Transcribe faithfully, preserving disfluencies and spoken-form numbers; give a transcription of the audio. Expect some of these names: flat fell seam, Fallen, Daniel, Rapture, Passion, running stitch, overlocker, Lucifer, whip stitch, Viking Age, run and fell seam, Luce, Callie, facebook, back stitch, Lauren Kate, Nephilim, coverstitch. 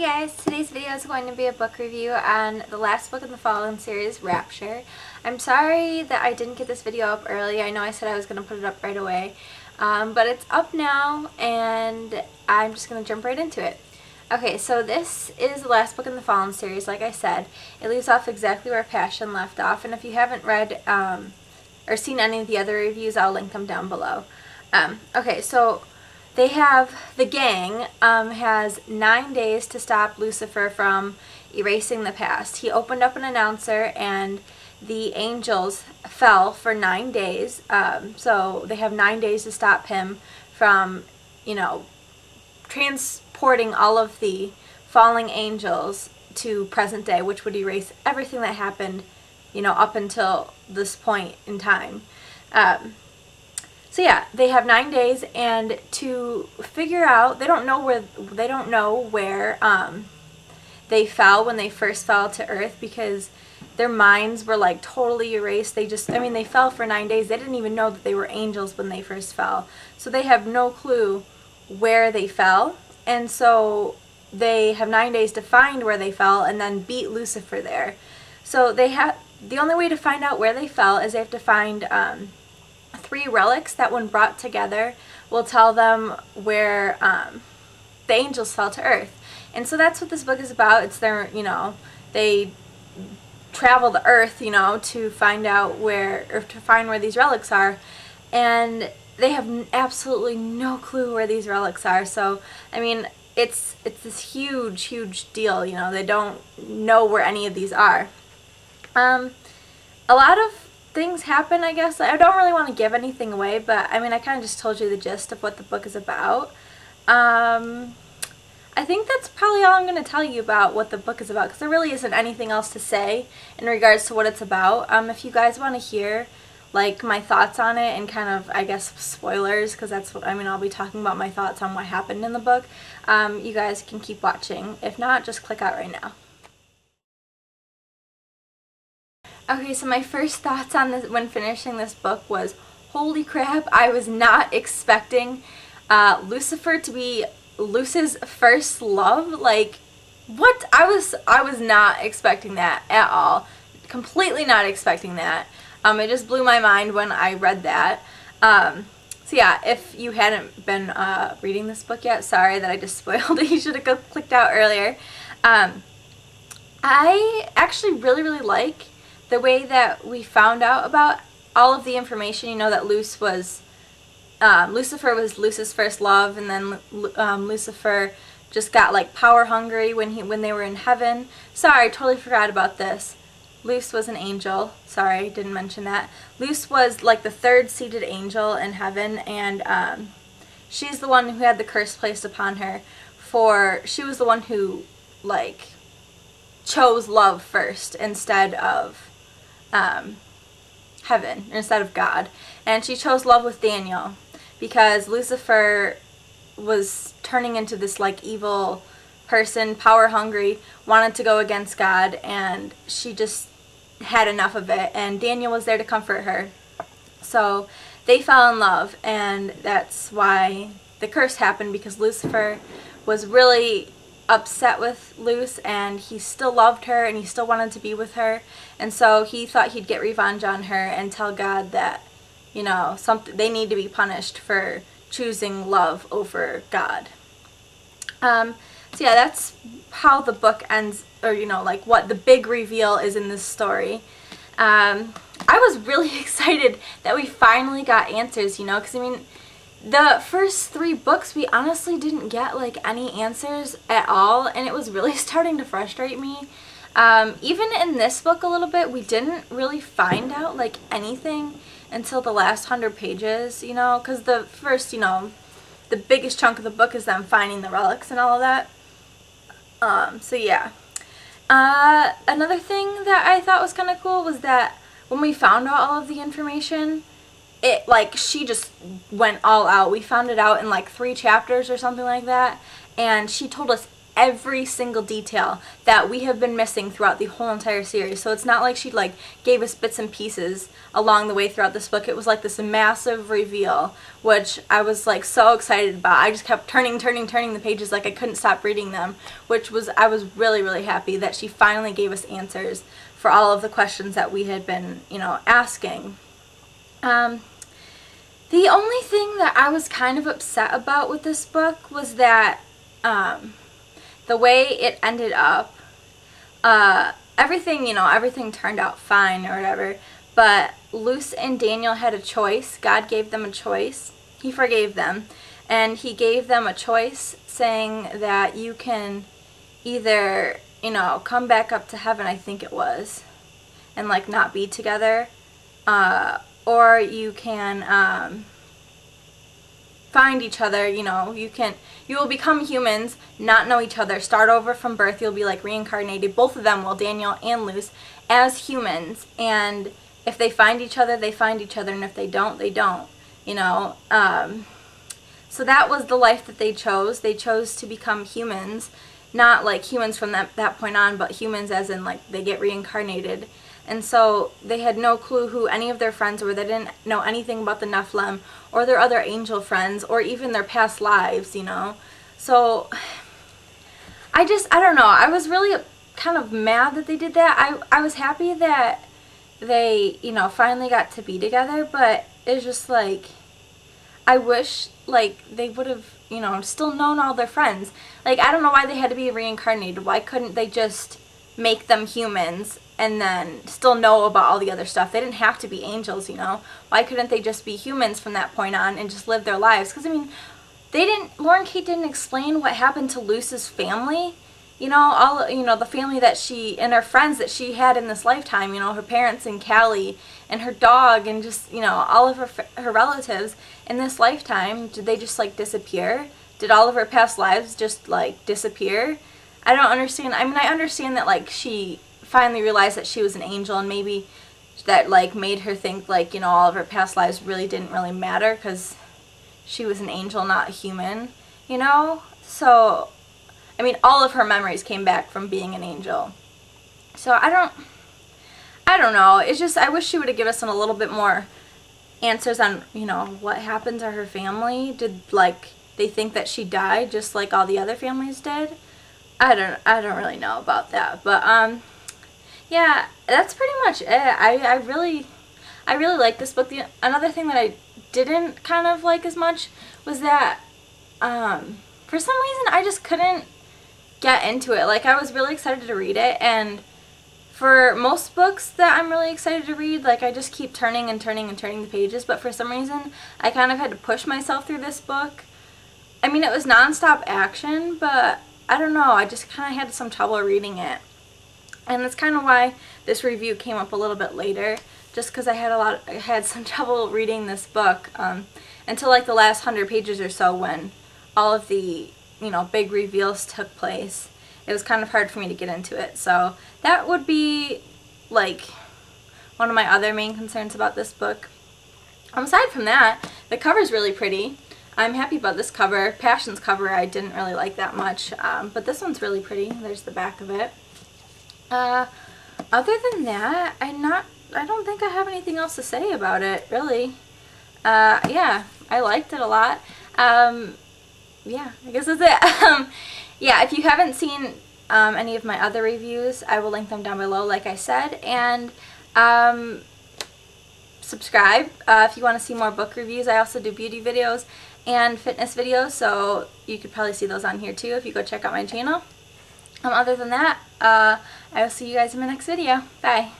Hey guys, today's video is going to be a book review on the last book in the Fallen series, Rapture. I'm sorry that I didn't get this video up early. I know I said I was going to put it up right away, um, but it's up now and I'm just going to jump right into it. Okay, so this is the last book in the Fallen series, like I said. It leaves off exactly where Passion left off, and if you haven't read um, or seen any of the other reviews, I'll link them down below. Um, okay, so... They have, the gang um, has nine days to stop Lucifer from erasing the past. He opened up an announcer and the angels fell for nine days. Um, so they have nine days to stop him from, you know, transporting all of the falling angels to present day, which would erase everything that happened, you know, up until this point in time. Um, So yeah, they have nine days, and to figure out, they don't know where they don't know where um, they fell when they first fell to Earth, because their minds were like totally erased. They just, I mean, they fell for nine days. They didn't even know that they were angels when they first fell, so they have no clue where they fell, and so they have nine days to find where they fell and then beat Lucifer there. So they have the only way to find out where they fell is they have to find. Um, Three relics that, when brought together, will tell them where um, the angels fell to Earth. And so that's what this book is about. It's their, you know, they travel the Earth, you know, to find out where, or to find where these relics are. And they have n absolutely no clue where these relics are. So, I mean, it's, it's this huge, huge deal, you know. They don't know where any of these are. Um, a lot of things happen, I guess. I don't really want to give anything away, but I mean, I kind of just told you the gist of what the book is about. Um, I think that's probably all I'm going to tell you about what the book is about, because there really isn't anything else to say in regards to what it's about. Um, if you guys want to hear, like, my thoughts on it and kind of, I guess, spoilers, because that's what, I mean, I'll be talking about my thoughts on what happened in the book, um, you guys can keep watching. If not, just click out right now. Okay, so my first thoughts on this when finishing this book was, holy crap, I was not expecting uh, Lucifer to be Luce's first love. Like, what? I was I was not expecting that at all. Completely not expecting that. Um, it just blew my mind when I read that. Um, so yeah, if you hadn't been uh, reading this book yet, sorry that I just spoiled it. You should have clicked out earlier. Um, I actually really, really like the way that we found out about all of the information, you know, that Luce was, um, Lucifer was Luce's first love, and then um, Lucifer just got, like, power hungry when he when they were in heaven. Sorry, I totally forgot about this. Luce was an angel. Sorry, I didn't mention that. Luce was, like, the third seated angel in heaven, and um, she's the one who had the curse placed upon her, for she was the one who, like, chose love first instead of Um, heaven instead of God, and she chose love with Daniel because Lucifer was turning into this, like, evil person, power hungry, wanted to go against God, and she just had enough of it, and Daniel was there to comfort her. So they fell in love, and that's why the curse happened, because Lucifer was really upset with Luce, and he still loved her and he still wanted to be with her, and so he thought he'd get revenge on her and tell God that, you know, something, they need to be punished for choosing love over God. Um, so yeah, that's how the book ends, or, you know, like, what the big reveal is in this story. Um, I was really excited that we finally got answers, you know, because I mean, the first three books we honestly didn't get, like, any answers at all, and it was really starting to frustrate me. Um, even in this book a little bit, we didn't really find out, like, anything until the last hundred pages, you know, because the first, you know, the biggest chunk of the book is them finding the relics and all of that. Um, so yeah. Uh, another thing that I thought was kind of cool was that when we found out all of the information, it, like, she just went all out. We found it out in, like, three chapters or something like that, and she told us every single detail that we have been missing throughout the whole entire series. So it's not like she like gave us bits and pieces along the way throughout this book. It was like this massive reveal, which I was like so excited about. I just kept turning, turning, turning the pages, like I couldn't stop reading them, which was, I was really, really happy that she finally gave us answers for all of the questions that we had been, you know, asking. Um, the only thing that I was kind of upset about with this book was that, um, the way it ended up, uh, everything, you know, everything turned out fine or whatever, but Luce and Daniel had a choice. God gave them a choice. He forgave them, and he gave them a choice saying that you can either, you know, come back up to heaven, I think it was, and like not be together, uh, or you can, um, find each other, you know, you can, you will become humans, not know each other, start over from birth, you'll be like reincarnated, both of them, well, Daniel and Luce, as humans, and if they find each other, they find each other, and if they don't, they don't, you know, um, so that was the life that they chose. They chose to become humans, not like humans from that, that point on, but humans as in like they get reincarnated. And so they had no clue who any of their friends were. They didn't know anything about the Nephilim or their other angel friends or even their past lives, you know. So I just, I don't know. I was really kind of mad that they did that. I, I was happy that they, you know, finally got to be together. But it's just like, I wish, like, they would have, you know, still known all their friends. Like, I don't know why they had to be reincarnated. Why couldn't they just make them humans and then still know about all the other stuff? They didn't have to be angels, you know? Why couldn't they just be humans from that point on and just live their lives? Because, I mean, they didn't, Lauren Kate didn't explain what happened to Luce's family, you know, all, you know, the family that she, and her friends that she had in this lifetime, you know, her parents and Callie and her dog and just, you know, all of her, her relatives in this lifetime. Did they just, like, disappear? Did all of her past lives just, like, disappear? I don't understand. I mean, I understand that, like, she finally realized that she was an angel, and maybe that like made her think like, you know, all of her past lives really didn't really matter because she was an angel, not a human, you know. So I mean, all of her memories came back from being an angel, so I don't I don't know. It's just, I wish she would have given us a little bit more answers on, you know, what happened to her family. Did like they think that she died just like all the other families did? I don't I don't really know about that, but um yeah, that's pretty much it. I, I really, I really like this book. The, another thing that I didn't kind of like as much was that, um, for some reason, I just couldn't get into it. Like, I was really excited to read it, and for most books that I'm really excited to read, like, I just keep turning and turning and turning the pages, but for some reason, I kind of had to push myself through this book. I mean, it was nonstop action, but I don't know, I just kind of had some trouble reading it. And that's kind of why this review came up a little bit later, just because I had a lot, I had some trouble reading this book um, until like the last hundred pages or so, when all of the, you know, big reveals took place. It was kind of hard for me to get into it. So that would be like one of my other main concerns about this book. Um, aside from that, the cover's really pretty. I'm happy about this cover. Passion's cover I didn't really like that much, um, but this one's really pretty. There's the back of it. Uh, other than that, I not, I don't think I have anything else to say about it, really. Uh, yeah, I liked it a lot. Um, yeah, I guess that's it. um, yeah, if you haven't seen, um, any of my other reviews, I will link them down below, like I said, and, um, subscribe, uh, if you want to see more book reviews. I also do beauty videos and fitness videos, so you could probably see those on here too if you go check out my channel. Um, other than that, uh, I will see you guys in my next video. Bye.